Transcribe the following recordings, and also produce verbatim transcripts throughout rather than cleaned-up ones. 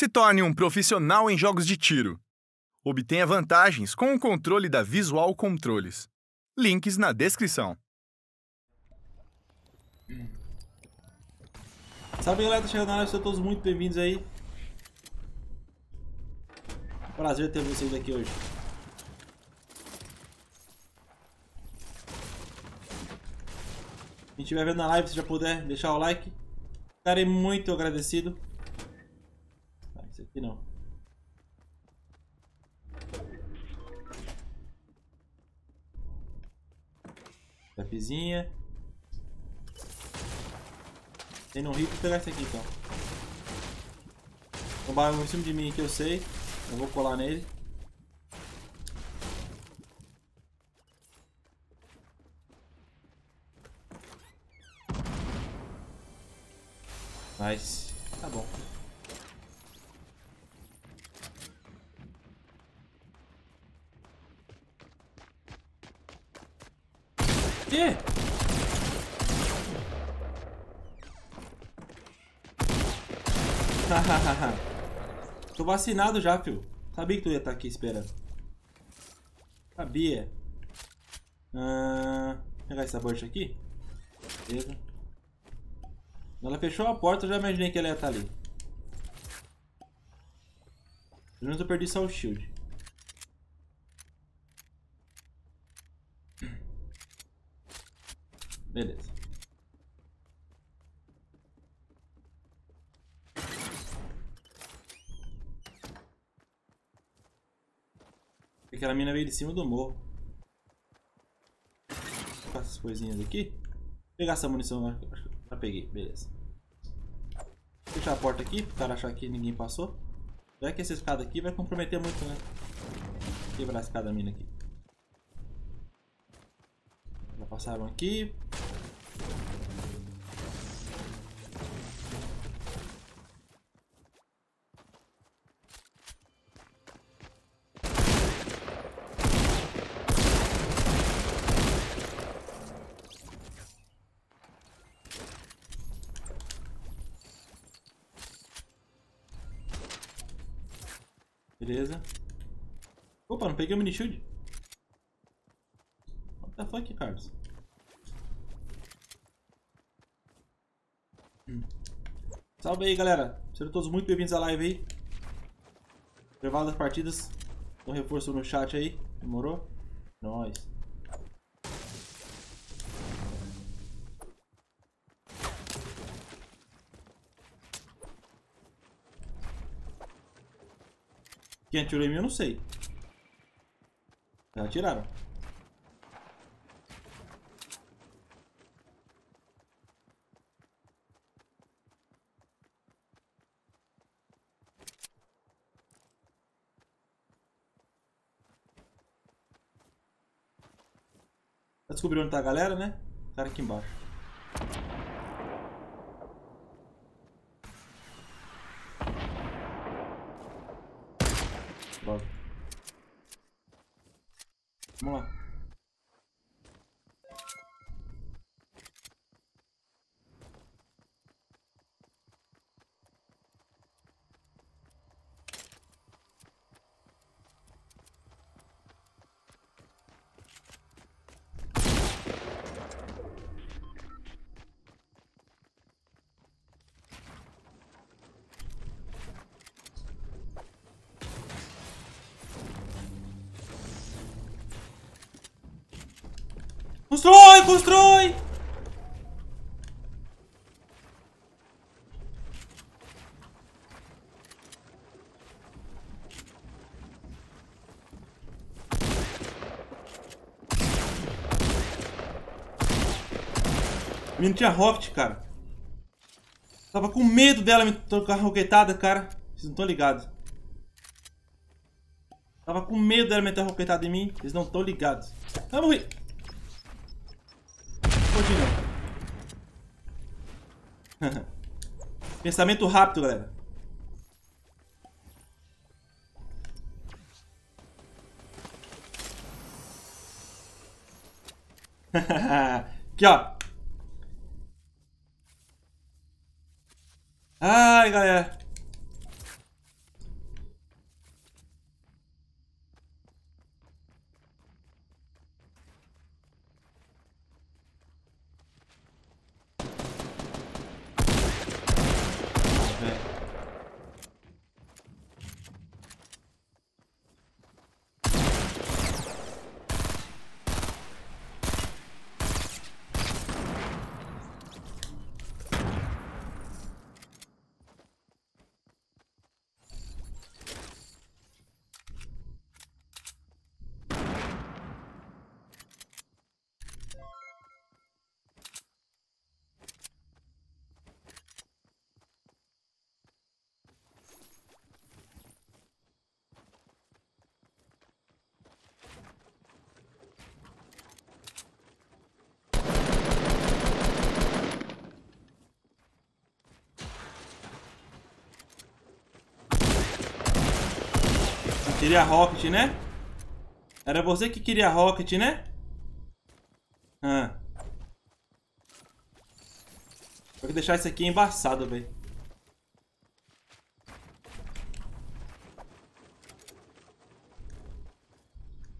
Se torne um profissional em jogos de tiro. Obtenha vantagens com o controle da Visual Controles. Links na descrição. Salve galera, tá chegando na área, sejam todos muito bem-vindos aí. Prazer ter vocês aqui hoje. Quem estiver vendo na live, se já puder deixar o like, estarei muito agradecido. Ah, isso aqui não. Tapzinha. Tem não rir, vou pegar esse aqui então. Tombaram em cima de mim que eu sei. Eu vou colar nele. Nice. Tá bom. Que? Tô vacinado já, filho. Sabia que tu ia estar aqui esperando. Sabia. Ah, vou pegar essa borracha aqui. Beleza. Ela fechou a porta, eu já imaginei que ela ia estar ali. Pelo menos eu perdi só o shield. Beleza. Aquela mina veio de cima do morro. Vou colocar essas coisinhas aqui. Vou pegar essa munição lá. Já peguei, beleza. Vou fechar a porta aqui, pro cara achar que ninguém passou. Já que essa escada aqui vai comprometer muito, né? Vou quebrar a escada da mina aqui. Já passaram aqui. Beleza. Opa, não peguei o mini shield. What the fuck, Carlos? Hum. Salve aí, galera. Sejam todos muito bem-vindos à live aí. Intervalo das partidas. Um reforço no chat aí. Demorou? Nós. Quem atirou em mim eu não sei. Já atiraram. Já descobriu onde tá a galera, né? O cara aqui embaixo. Vamos lá. Constrói, constrói! Eu não tinha rocket, cara. Tava com medo dela me tocar roquetada, cara. Vocês não estão ligados. Tava com medo dela meter roquetada em mim. Vocês não estão ligados. Vai morrer! Pensamento rápido, galera. Aqui, ó. Ai, galera. Queria rocket, né? Era você que queria rocket, né? Ah. Vou deixar isso aqui embaçado, velho.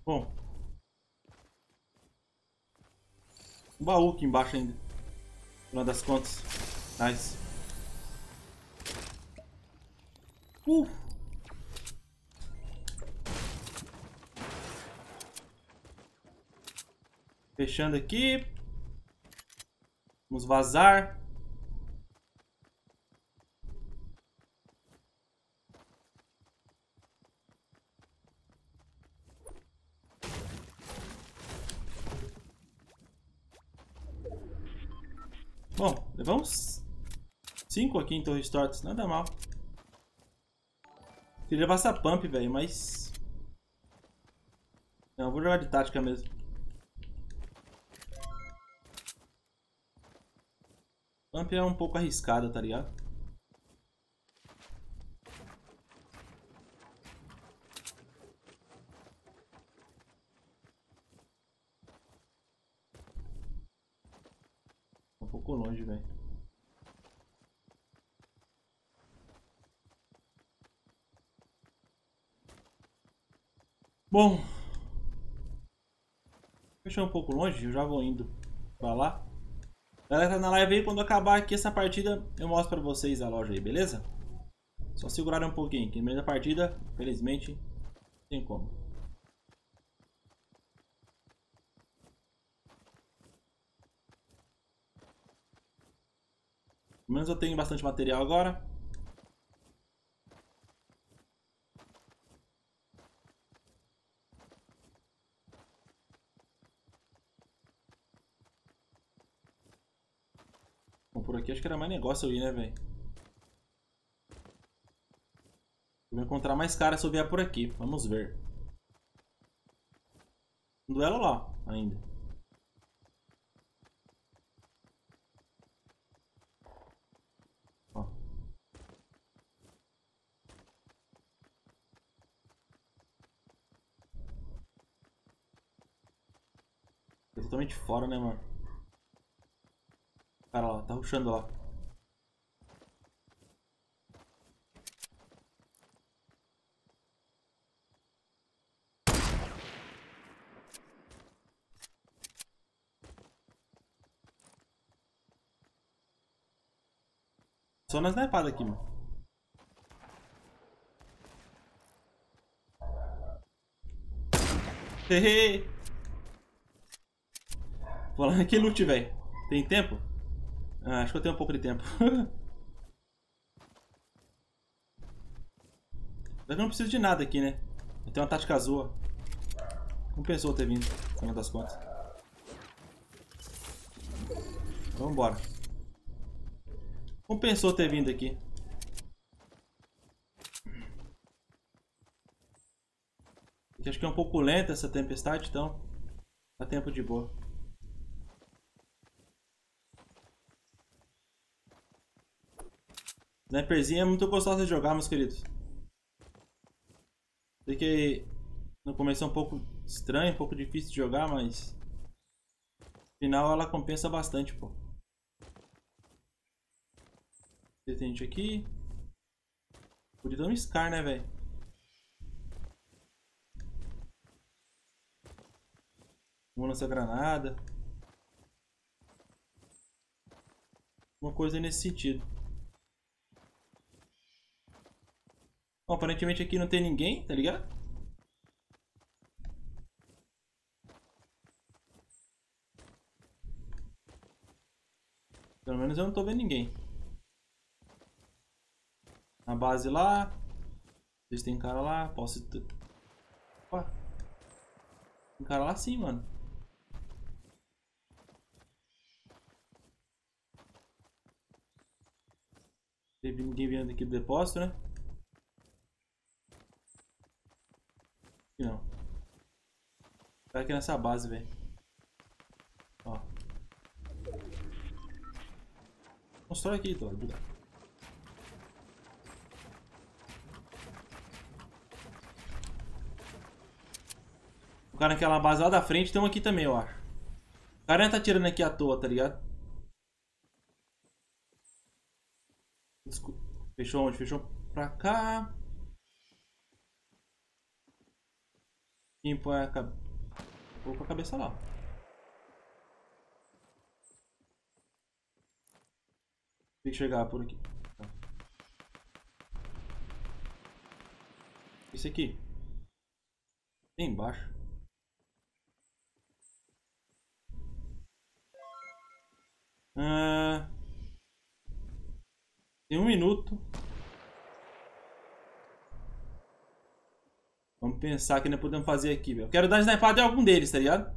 Bom. Um baú aqui embaixo ainda. Uma das contas. Nice. Uh. Fechando aqui. Vamos vazar. Bom, levamos cinco aqui em torres tortas, nada mal. Queria levar essa pump, velho, mas... Não, eu vou jogar de tática mesmo. Pump é um pouco arriscada, tá ligado? Longe, velho. Bom, fechou um pouco longe, eu já vou indo pra lá. Galera, tá na live aí, quando acabar aqui essa partida, eu mostro pra vocês a loja aí, beleza? Só segurar um pouquinho, que no meio da partida, infelizmente, não tem como. Pelo menos eu tenho bastante material agora. Bom, por aqui acho que era mais negócio eu ir, né, velho? Vou encontrar mais caras se eu vier por aqui. Vamos ver. Um duelo lá ainda. Totalmente fora, né, mano? Cara lá, tá rushando lá. Só nas snipadas aqui, mano. Hehe! Vou lá, que loot, velho. Tem tempo? Ah, acho que eu tenho um pouco de tempo. Eu não preciso de nada aqui, né? Eu tenho uma tática azul. Compensou ter vindo, no final das contas. Então, vambora. Compensou ter vindo aqui. Porque acho que é um pouco lenta essa tempestade, então dá tempo de boa. Sniperzinha é muito gostosa de jogar, meus queridos. Sei que no começo é um pouco estranho, um pouco difícil de jogar, mas no final ela compensa bastante, pô. Detente aqui. Podia dar um Scar, né, velho? Vamos lançar granada. Uma coisa nesse sentido. Bom, aparentemente aqui não tem ninguém, tá ligado? Pelo menos eu não tô vendo ninguém. Na base lá. Vocês tem cara lá, posso... Opa. Tem cara lá sim, mano. Teve ninguém vindo aqui do depósito, né? Não. Tá aqui nessa base, velho. Ó. Constrói aqui, Thor. cara naquela base lá da frente. Tem um aqui também, eu acho. O cara não tá atirando aqui à toa, tá ligado? Desculpa. Fechou onde? Fechou pra cá. Quem põe a cabeça? Vou pra cabeça lá. Tem que chegar por aqui. Esse aqui. Tem embaixo. Ah, tem um minuto. Vamos pensar que nós podemos fazer aqui, velho. Quero dar snipada em algum deles, tá ligado?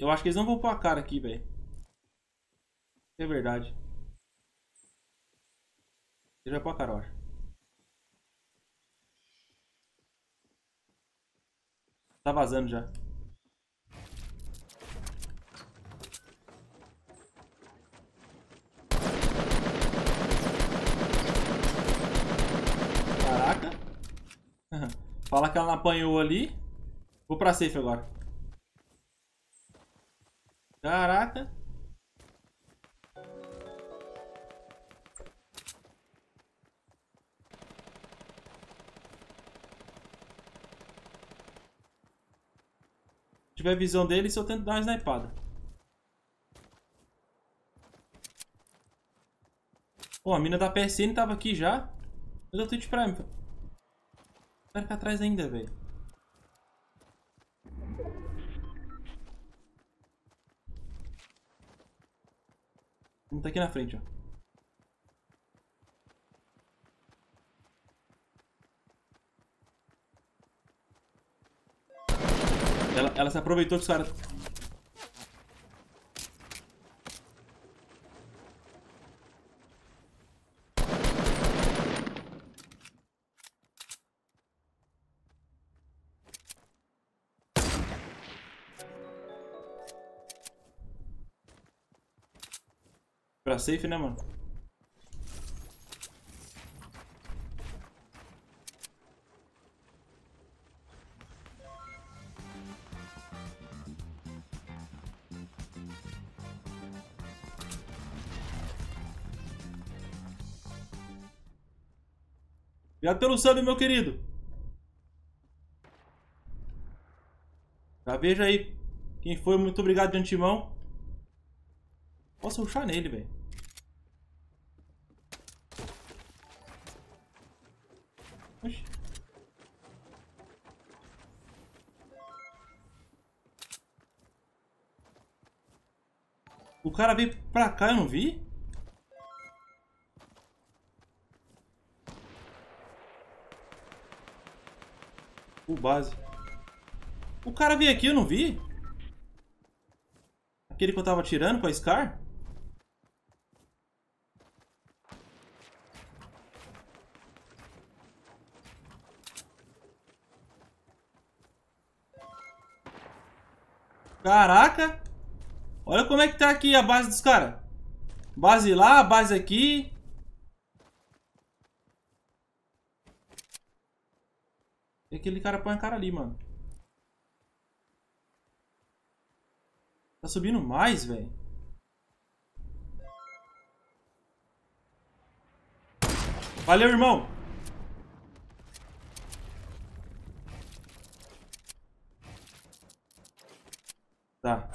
Eu acho que eles não vão pôr a cara aqui, velho. É verdade. Ele vai pôr a cara, eu acho. Tá vazando já. Caraca. Fala que ela não apanhou ali. Vou pra safe agora. Caraca. Se tiver visão dele, se eu tento dar uma snipada. Pô, a mina da P S N tava aqui já. Eu dou Twitch Prime. O cara tá atrás ainda, velho. Não tá aqui na frente, ó. Ela, ela se aproveitou dos caras. Pra safe, né, mano? Obrigado pelo sub, meu querido. Já veja aí quem foi. Muito obrigado de antemão. Posso rushar nele, velho. O cara veio pra cá, eu não vi? O base. O cara veio aqui, eu não vi? Aquele que eu tava atirando com a Scar? Caraca! Olha como é que tá aqui a base dos caras. Base lá, base aqui. E aquele cara põe a cara ali, mano. Tá subindo mais, velho. Valeu, irmão. Tá.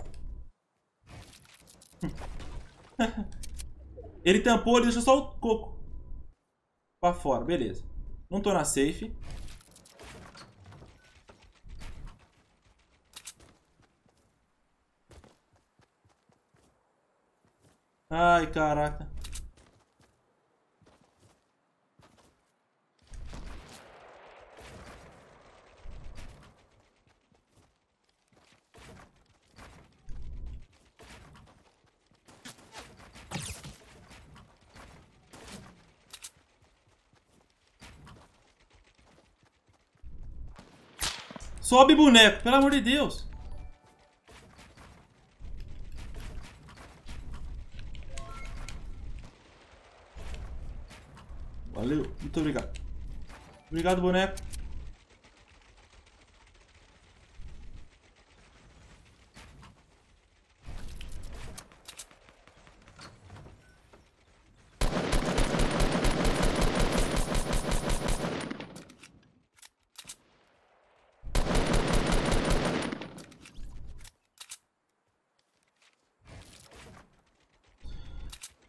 Ele tampou, ele deixou só o coco pra fora, beleza. Não tô na safe. Ai, caraca. Sobe, boneco, pelo amor de Deus. Valeu, muito obrigado. Obrigado, boneco.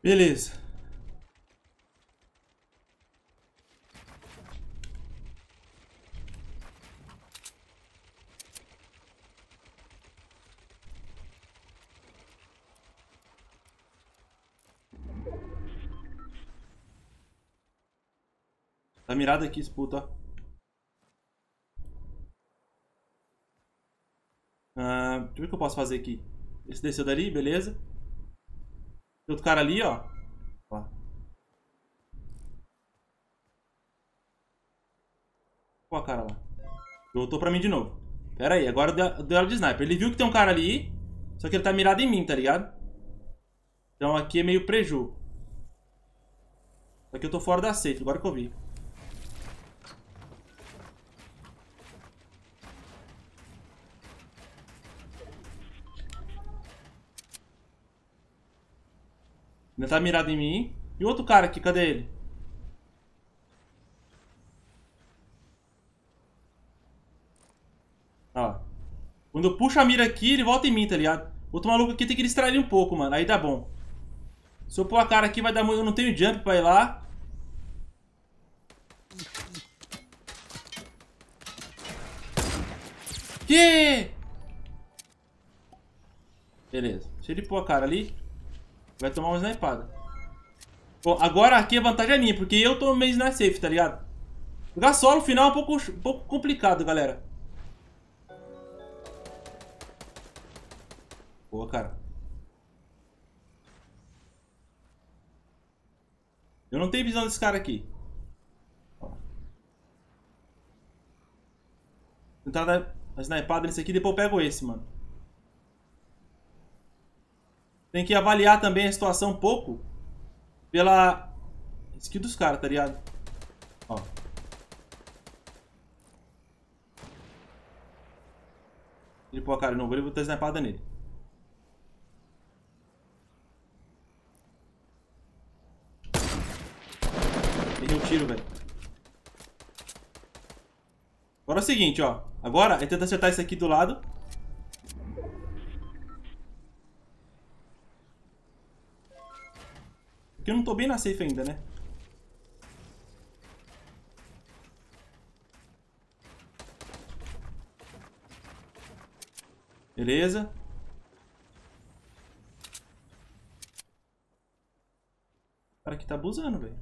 Beleza. Tá mirado aqui, disputa. Ah, deixa eu ver o que eu posso fazer aqui. Esse desceu dali, beleza. Tem outro cara ali, ó. Ó. Ó a cara lá. Voltou pra mim de novo. Pera aí, agora eu dei ela de sniper. Ele viu que tem um cara ali, só que ele tá mirado em mim, tá ligado? Então aqui é meio preju. Só que eu tô fora da safe, agora que eu vi. Ainda tá mirado em mim. E o outro cara aqui, cadê ele? Ó. Quando eu puxo a mira aqui, ele volta em mim, tá ligado? Outro maluco aqui tem que distrair um pouco, mano. Aí dá bom. Se eu pôr a cara aqui, vai dar muito. Eu não tenho jump pra ir lá. Que? Beleza. Deixa ele pôr a cara ali. Vai tomar uma snipada. Bom, agora aqui a vantagem é minha, porque eu tô meio na safe, tá ligado? Jogar solo no final é um pouco, um pouco complicado, galera. Boa, cara. Eu não tenho visão desse cara aqui. Ó. Tentar dar uma snipada nesse aqui, depois eu pego esse, mano. Tem que avaliar também a situação um pouco pela skill dos caras, tá ligado? Ó. Ele pôr a cara de novo, ele botou a snipada nele. Errei um tiro, velho. Agora é o seguinte, ó. Agora é tentar acertar esse aqui do lado. Porque eu não tô bem na safe ainda, né? Beleza. O cara aqui tá abusando, velho.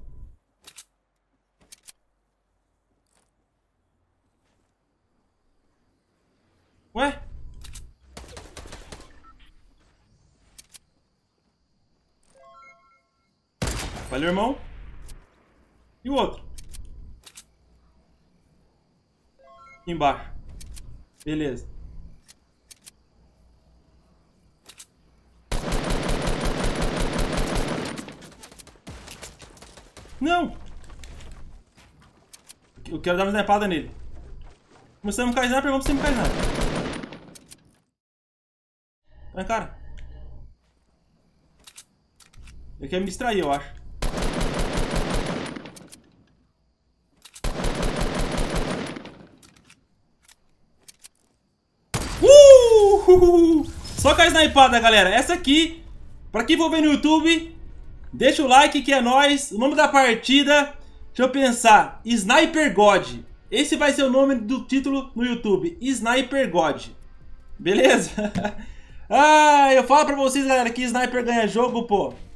Ué? Valeu, irmão. E o outro? Aqui embaixo. Beleza. Não! Eu quero dar uma snipada nele. Começamos a me cair, vamos sem me cair nada. Vai, cara. Ele quer me distrair, eu acho. Só com a snipada, galera. Essa aqui, pra quem for ver no YouTube, deixa o like que é nóis. O nome da partida, deixa eu pensar, Sniper God. Esse vai ser o nome do título no YouTube, Sniper God. Beleza? Ah, eu falo pra vocês, galera, que Sniper ganha jogo, pô.